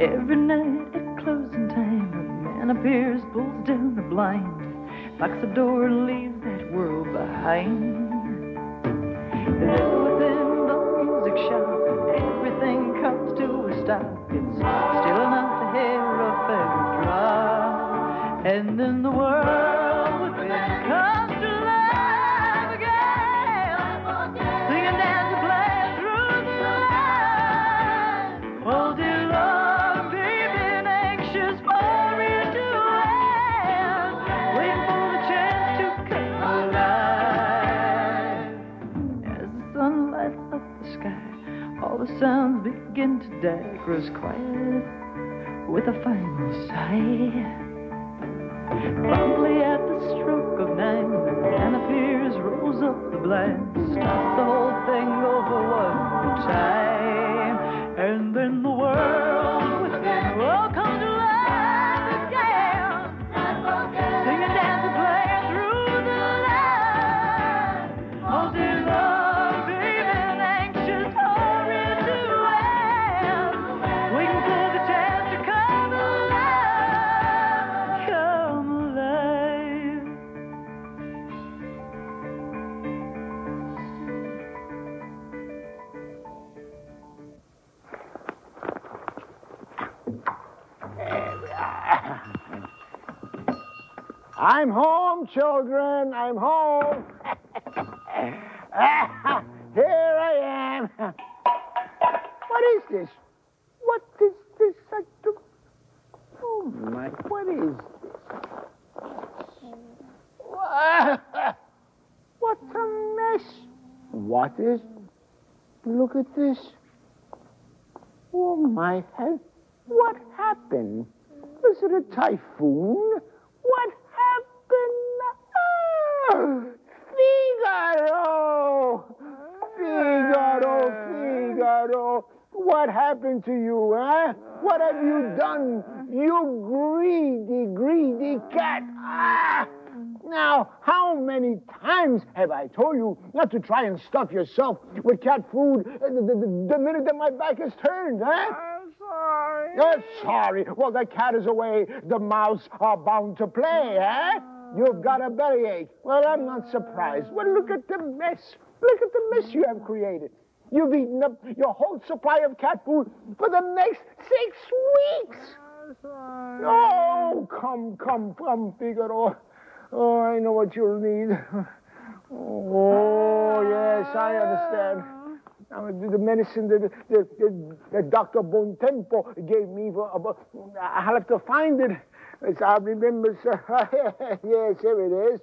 Every night at closing time, a man appears, pulls down the blind, locks the door and leaves that world behind. Within the music shop, everything comes to a stop. It's still enough to hear a feather drop, and then the world within comes to life again, singing, dancing, playing through the night. All day long, they've been anxious for it to end, waiting for the chance to come alive. As the sun lights up the sky, all the sounds begin to die. It grows quiet with a final sigh. Promptly at the stroke of 9, the man appears, rolls up the blind, starts the whole thing over one more time, and then the world within will come to life again, singing, dancing, playing through the night. All day long, they've been anxious for it to end, waiting for the chance to come alive. I'm home, children. I'm home. Here I am. What is this? What is this? Oh, my. What is this? What a mess. What is? Look at this. Oh, my head. What happened? Was it a typhoon? What happened? Oh, Figaro! Figaro, Figaro, what happened to you, huh? What have you done, you greedy, greedy cat? Ah! Now, how many times have I told you not to try and stuff yourself with cat food the minute that my back is turned, huh? Sorry. You're sorry. Well, the cat is away. The mouse are bound to play, eh? You've got a bellyache. Well, I'm not surprised. Well, look at the mess. Look at the mess you have created. You've eaten up your whole supply of cat food for the next 6 weeks. Sorry. Oh, come, Figaro. Oh, I know what you'll need. Oh, yes, I understand. The medicine that Dr. Bontempo gave me, I'll have to find it. I remember, yes, here it is.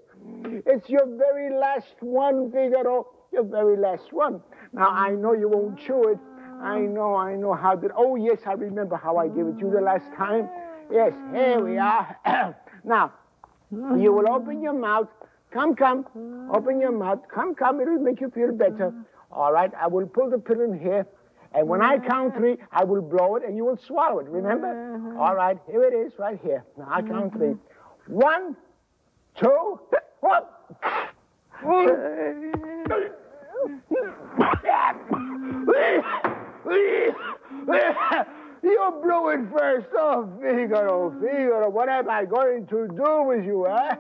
It's your very last one, Figaro, your very last one. Now, I know you won't chew it. I know how did. Oh, yes, I remember how I gave it to you the last time. Yes, here we are. Now, you will open your mouth. Come, open your mouth. Come, it'll make you feel better. All right, I will pull the pill in here, and when I count 3, I will blow it, and you will swallow it, remember? All right, here it is, right here. Now, I count 3. 1, 2, 1. You blew it first. Oh, Figaro, what am I going to do with you, eh?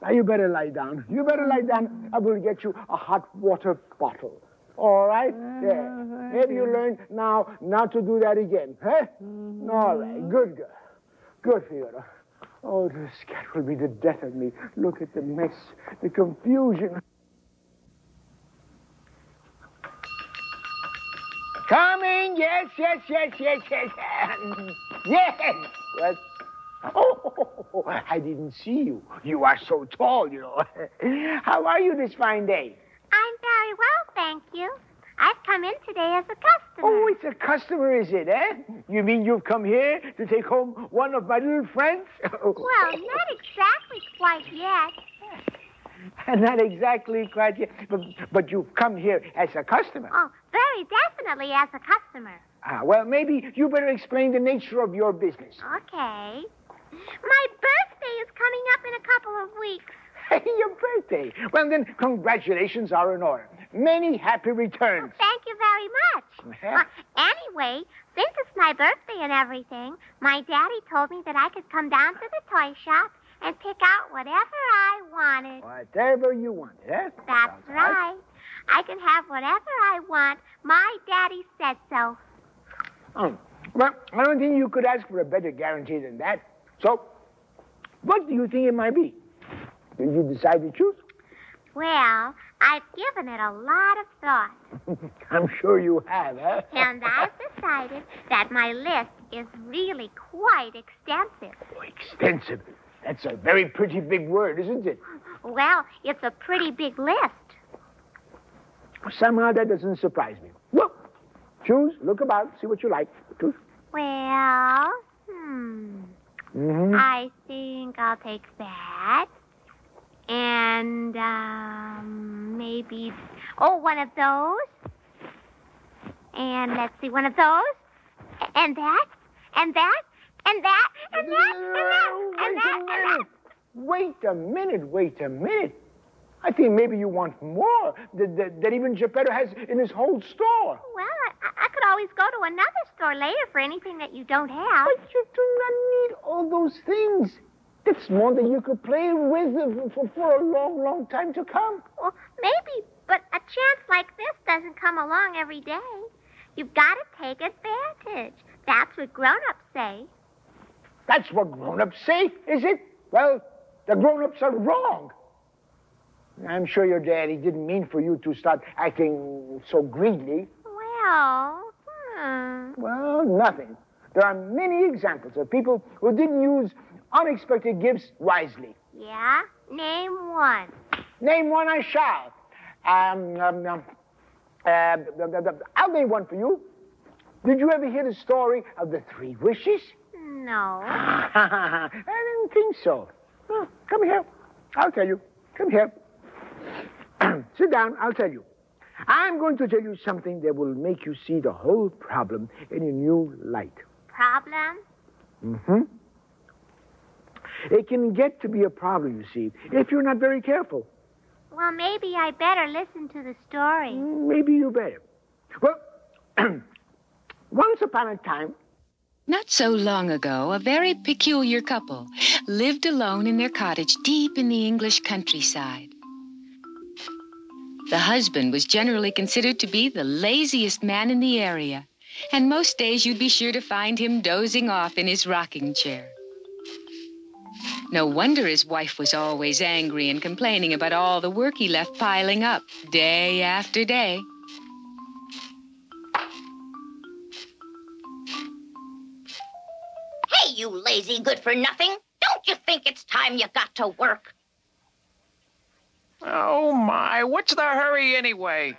Now, you better lie down. You better lie down. I will get you a hot water bottle. All right? There. Maybe you learn now not to do that again. Huh? All right. Good girl. Good, Figaro. Oh, this cat will be the death of me. Look at the mess, the confusion. Coming. Yes. Yes. What? Oh, I didn't see you. You are so tall, you know. How are you this fine day? I'm very well, thank you. I've come in today as a customer. Oh, it's a customer, is it, eh? You mean you've come here to take home one of my little friends? Well, not exactly quite yet. Not exactly quite yet. But you've come here as a customer. Oh, very definitely as a customer. Ah, well, maybe you better explain the nature of your business. Okay. My birthday is coming up in a couple of weeks. Hey, your birthday. Well, then, congratulations are in order. Many happy returns. Well, thank you very much. Anyway, way, since it's my birthday and everything, my daddy told me that I could come down to the toy shop and pick out whatever I wanted. Whatever you wanted, yes? That's right. I can have whatever I want. My daddy said so. Oh, well, I don't think you could ask for a better guarantee than that. So, what do you think it might be? Did you decide to choose? Well, I've given it a lot of thought. I'm sure you have, huh? And I've decided that my list is really quite extensive. Oh, extensive? That's a very pretty big word, isn't it? Well, it's a pretty big list. Somehow that doesn't surprise me. Look, choose, look about, see what you like. Choose. Well, I think I'll take that. And, maybe, one of those. And let's see, one of those. And that, and that, and that, and that, and that, and that, and that. Wait a minute. I think maybe you want more that even Geppetto has in his whole store. Well, I could always go to another store later for anything that you don't have. But you do not need all those things. That's more than you could play with for a long, long time to come. Well, maybe, but a chance like this doesn't come along every day. You've got to take advantage. That's what grown-ups say. That's what grown-ups say, is it? Well, the grown-ups are wrong. I'm sure your daddy didn't mean for you to start acting so greedily. Well, Well, nothing. There are many examples of people who didn't use unexpected gifts wisely. Yeah? Name one. Name one I shall. I'll name one for you. Did you ever hear the story of the three wishes? No. I didn't think so. Oh, come here. I'll tell you. Come here. Sit down. I'll tell you. I'm going to tell you something that will make you see the whole problem in a new light. Problem? It can get to be a problem, you see, if you're not very careful. Well, maybe I better listen to the story. Maybe you better. Well, once upon a time... Not so long ago, a very peculiar couple lived alone in their cottage deep in the English countryside. The husband was generally considered to be the laziest man in the area, and most days you'd be sure to find him dozing off in his rocking chair. No wonder his wife was always angry and complaining about all the work he left piling up day after day. Hey, you lazy good-for-nothing! Don't you think it's time you got to work? Oh, my, what's the hurry anyway?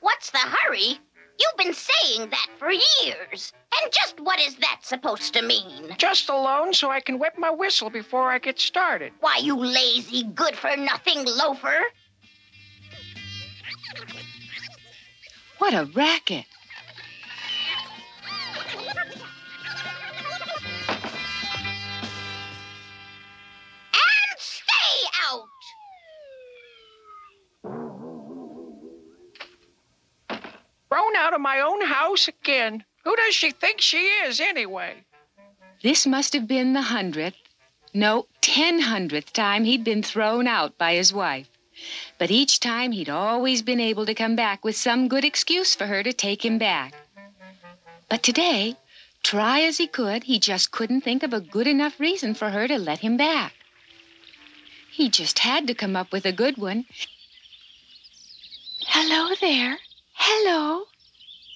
What's the hurry? You've been saying that for years. And just what is that supposed to mean? Just alone so I can wet my whistle before I get started. Why, you lazy, good-for-nothing loafer. What a racket. And stay out! Thrown out of my own house again. Who does she think she is, anyway? This must have been the 10,000th time he'd been thrown out by his wife. But each time he'd always been able to come back with some good excuse for her to take him back. But today, try as he could, he just couldn't think of a good enough reason for her to let him back. He just had to come up with a good one. Hello there. Hello?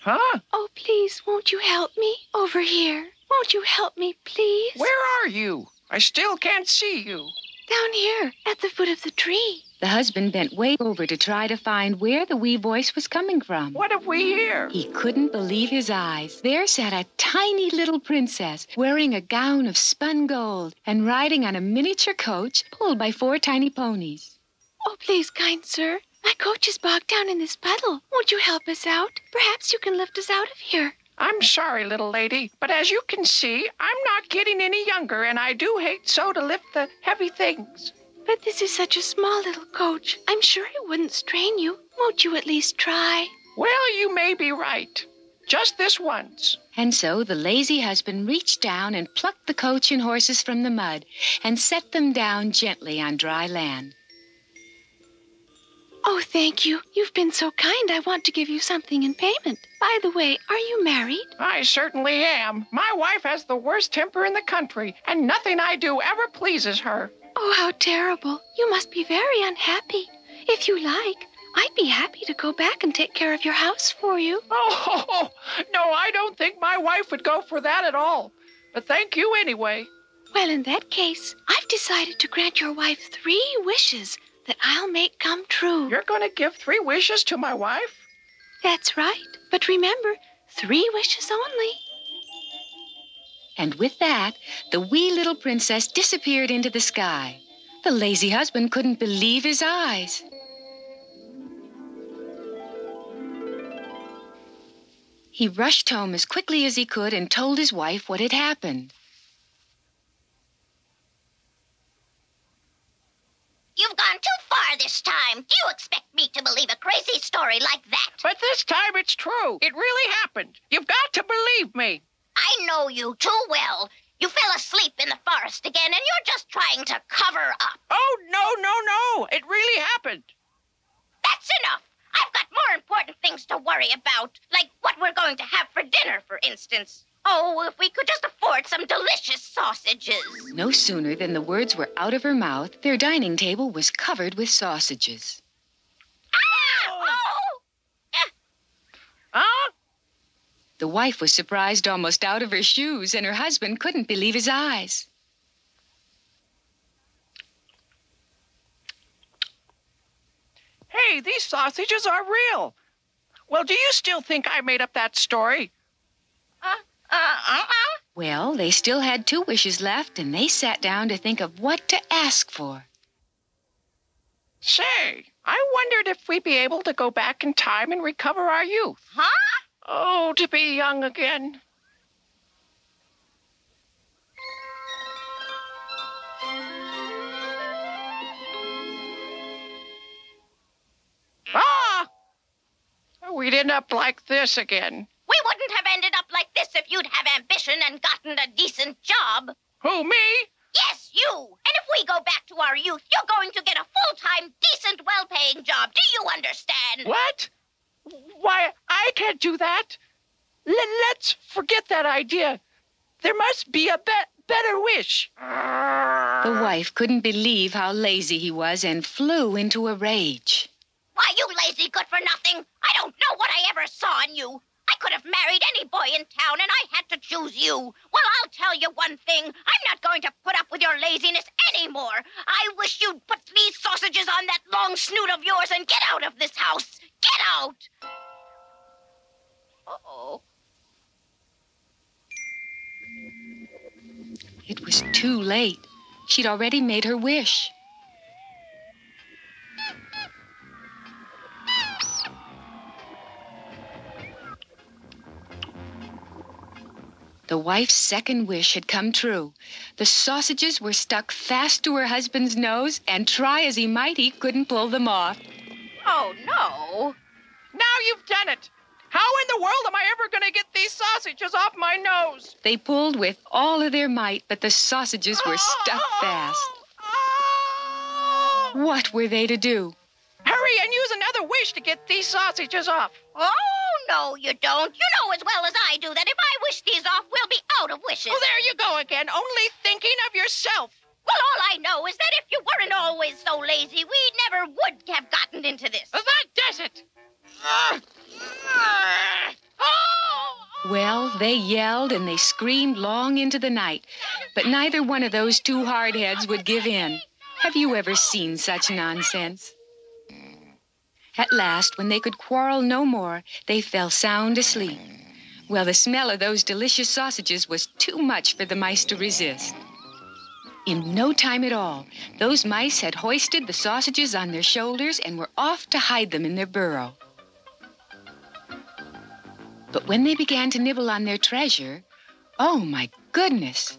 Huh? Oh, please, won't you help me? Over here. Won't you help me, please? Where are you? I still can't see you. Down here, at the foot of the tree. The husband bent way over to try to find where the wee voice was coming from. What have we here? He couldn't believe his eyes. There sat a tiny little princess, wearing a gown of spun gold and riding on a miniature coach pulled by 4 tiny ponies. Oh, please, kind sir. My coach is bogged down in this puddle. Won't you help us out? Perhaps you can lift us out of here. I'm sorry, little lady, but as you can see, I'm not getting any younger, and I do hate so to lift the heavy things. But this is such a small little coach. I'm sure it wouldn't strain you. Won't you at least try? Well, you may be right. Just this once. And so the lazy husband reached down and plucked the coach and horses from the mud and set them down gently on dry land. Oh, thank you. You've been so kind. I want to give you something in payment. By the way, are you married? I certainly am. My wife has the worst temper in the country, and nothing I do ever pleases her. Oh, how terrible. You must be very unhappy. If you like, I'd be happy to go back and take care of your house for you. Oh, no, I don't think my wife would go for that at all. But thank you anyway. Well, in that case, I've decided to grant your wife 3 wishes. That I'll make come true. You're going to give 3 wishes to my wife? That's right. But remember, 3 wishes only. And with that, the wee little princess disappeared into the sky. The lazy husband couldn't believe his eyes. He rushed home as quickly as he could and told his wife what had happened. You've gone too far this time. Do you expect me to believe a crazy story like that? But this time it's true. It really happened. You've got to believe me. I know you too well. You fell asleep in the forest again, and you're just trying to cover up. Oh, no. It really happened. That's enough. I've got more important things to worry about, like what we're going to have for dinner, for instance. Oh, if we could just afford some delicious sausages. No sooner than the words were out of her mouth, their dining table was covered with sausages. Ah! Oh! Huh? The wife was surprised almost out of her shoes, and her husband couldn't believe his eyes. Hey, these sausages are real. Well, do you still think I made up that story? Well, they still had 2 wishes left, and they sat down to think of what to ask for. Say, I wondered if we'd be able to go back in time and recover our youth. Huh? Oh, to be young again. Ah! We'd end up like this again. We wouldn't have ended up like this if you'd have ambition and gotten a decent job. Who, me? Yes, you. And if we go back to our youth, you're going to get a full-time, decent, well-paying job. Do you understand? What? Why, I can't do that. Let's forget that idea. There must be a better wish. The wife couldn't believe how lazy he was and flew into a rage. Why, you lazy good-for-nothing. I don't know what I ever saw in you. I could have married any boy in town, and I had to choose you. Well, I'll tell you one thing. I'm not going to put up with your laziness anymore. I wish you'd put these sausages on that long snoot of yours and get out of this house. Get out! Uh-oh. It was too late. She'd already made her wish. The wife's 2nd wish had come true. The sausages were stuck fast to her husband's nose, and try as he might, he couldn't pull them off. Oh, no. Now you've done it. How in the world am I ever going to get these sausages off my nose? They pulled with all of their might, but the sausages were stuck fast. Oh. What were they to do? Hurry and use another wish to get these sausages off. Oh, no, you don't. You know as well as I do that if I wish these off, we'll be out of wishes. Oh, there you go again, only thinking of yourself. Well, all I know is that if you weren't always so lazy, we never would have gotten into this. That does it. Well, they yelled and they screamed long into the night, but neither one of those 2 hardheads would give in. Have you ever seen such nonsense? At last, when they could quarrel no more, they fell sound asleep. Well, the smell of those delicious sausages was too much for the mice to resist. In no time at all, those mice had hoisted the sausages on their shoulders and were off to hide them in their burrow. But when they began to nibble on their treasure, oh my goodness!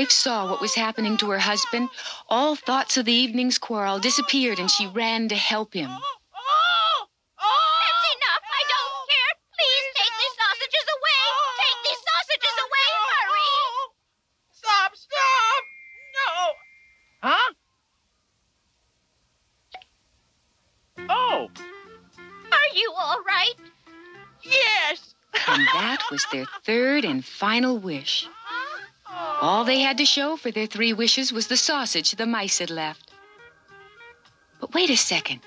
wife saw what was happening to her husband, all thoughts of the evening's quarrel disappeared and she ran to help him. That's enough. I don't care. Please take these sausages away. Take these sausages away. Hurry. Stop, stop. No. Huh? Oh. Are you all right? Yes. And that was their third and final wish. All they had to show for their three wishes was the sausage the mice had left. But wait a second.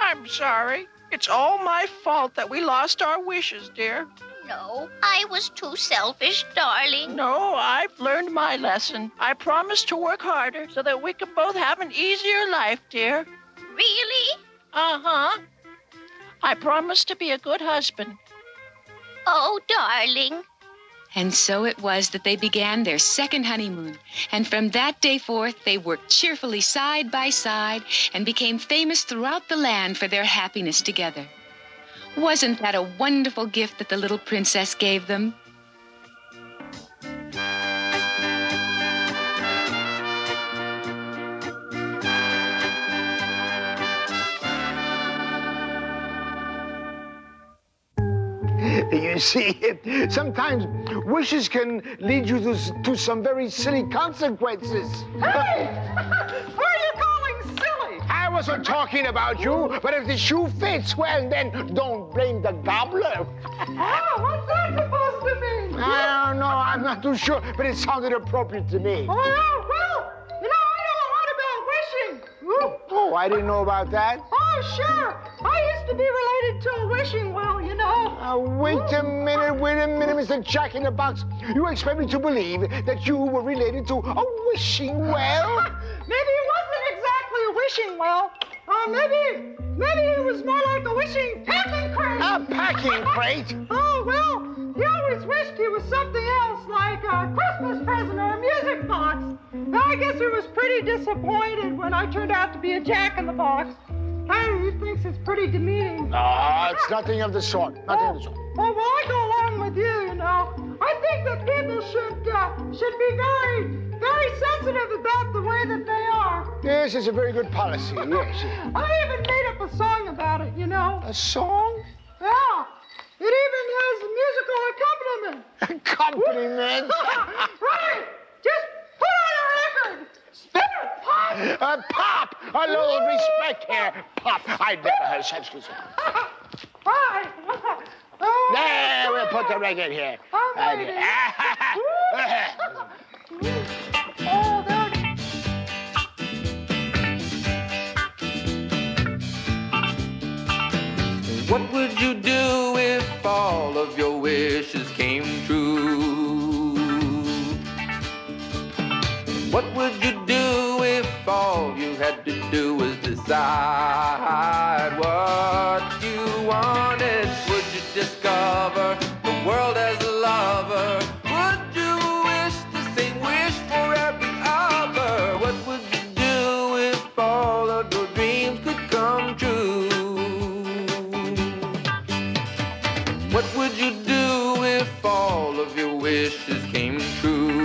I'm sorry. It's all my fault that we lost our wishes, dear. No, I was too selfish, darling. No, I've learned my lesson. I promised to work harder so that we could both have an easier life, dear. Really? Uh-huh. I promised to be a good husband. Oh, darling. And so it was that they began their second honeymoon. And from that day forth, they worked cheerfully side by side and became famous throughout the land for their happiness together. Wasn't that a wonderful gift that the little princess gave them? You see, sometimes wishes can lead you to some very silly consequences. Hey! Who are you calling silly? I wasn't talking about you, but if the shoe fits, well, then don't blame the gobbler. Oh, what's that supposed to mean? I don't know. I'm not too sure, but it sounded appropriate to me. Oh, yeah, well, you know, I know a lot about wishing. Ooh. Oh, I didn't know about that. Oh, sure. I used to be related to a wishing well, you know. Wait a minute, Mr. Jack in the Box. You expect me to believe that you were related to a wishing well? Maybe it wasn't exactly a wishing well. Maybe it was more like a wishing packing crate. A packing crate? Oh, well, you always wished it was something else, like a Christmas present or a music box. Now, I guess I was pretty disappointed when I turned out to be a Jack in the Box. He thinks it's pretty demeaning. No, it's nothing of the sort. Nothing of the sort. Oh, well, I go along with you, you know. I think that people should be very, very sensitive about the way that they are. Yes, it's a very good policy, yes. I even made up a song about it, you know. A song? Yeah. It even has a musical accompaniment. Accompaniment? Right. Just put on a record. Spin it, Pop! Pop! A little respect here, Pop. I never heard such things. There, we'll put the record here. Oh, there. What would you do if all of your wishes came true? What would you do if all you had to do was decide what you wanted? Would you discover the world as a lover? Would you wish the same wish for every other? What would you do if all of your dreams could come true? What would you do if all of your wishes came true?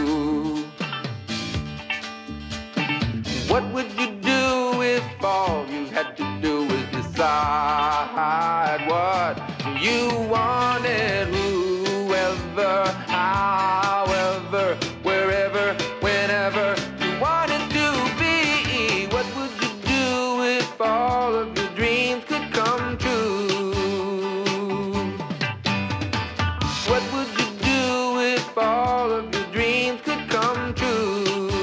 What would you do if all you had to do was decide what you wanted? Whoever, however, wherever, whenever you wanted to be. What would you do if all of your dreams could come true? What would you do if all of your dreams could come true?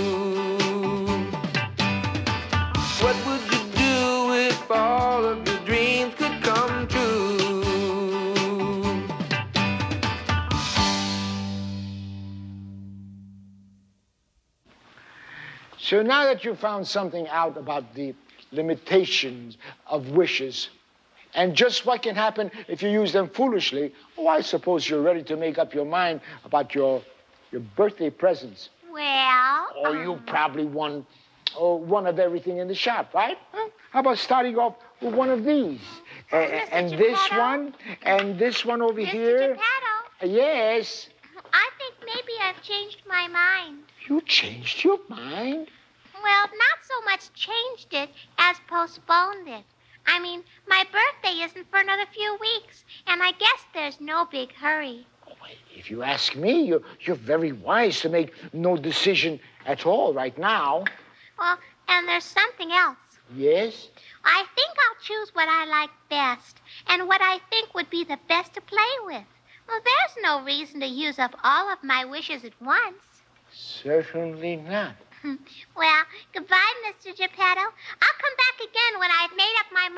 What would you do if all of your dreams could come true? So now that you found something out about the limitations of wishes, and just what can happen if you use them foolishly, oh, I suppose you're ready to make up your mind about your birthday presents. Well... Or you probably won... Or one of everything in the shop, right? Huh? How about starting off with one of these? And this one, and this one over here. Mr. Geppetto. Yes? I think maybe I've changed my mind. You changed your mind? Well, not so much changed it as postponed it. I mean, my birthday isn't for another few weeks, and I guess there's no big hurry. Oh, if you ask me, you're very wise to make no decision at all right now. Well, and there's something else. Yes? I think I'll choose what I like best, and what I think would be the best to play with. Well, there's no reason to use up all of my wishes at once. Certainly not. Well, goodbye, Mr. Geppetto. I'll come back again when I've made up my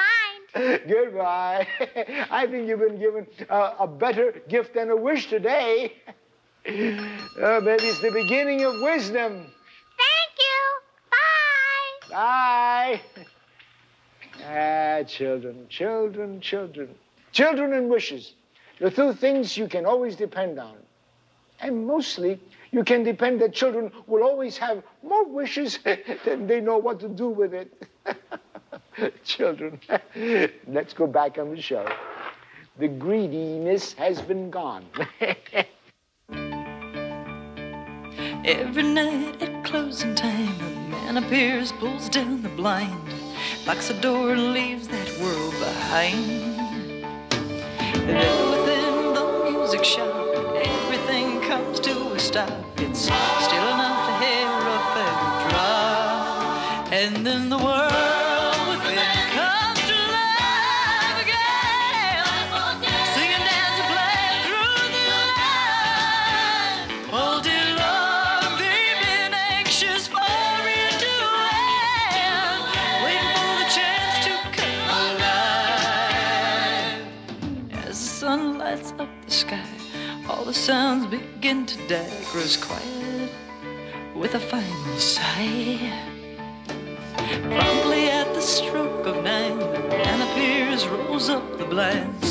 mind. Goodbye. I think you've been given a better gift than a wish today. Oh, maybe it's the beginning of wisdom. Thank you. Bye. Bye. Ah, children, children, children. Children and wishes. The two things you can always depend on. And mostly, you can depend that children will always have more wishes than they know what to do with it. Children, let's go back on the show. The greediness has been gone. Every night at closing time, a man appears, pulls down the blind, locks the door and leaves that world behind. There within the music shop, everything comes to a stop. It's still enough to hear a feather drop, and then the world within comes to life again. Sing and dance and play through the night. All day long they've been anxious for it to end, waiting for the chance to come alive. As the sun lights up the sky, all the sounds begin to die, grows quiet with a final sigh. Promptly at the stroke of 9, the man appears, rolls up the blinds.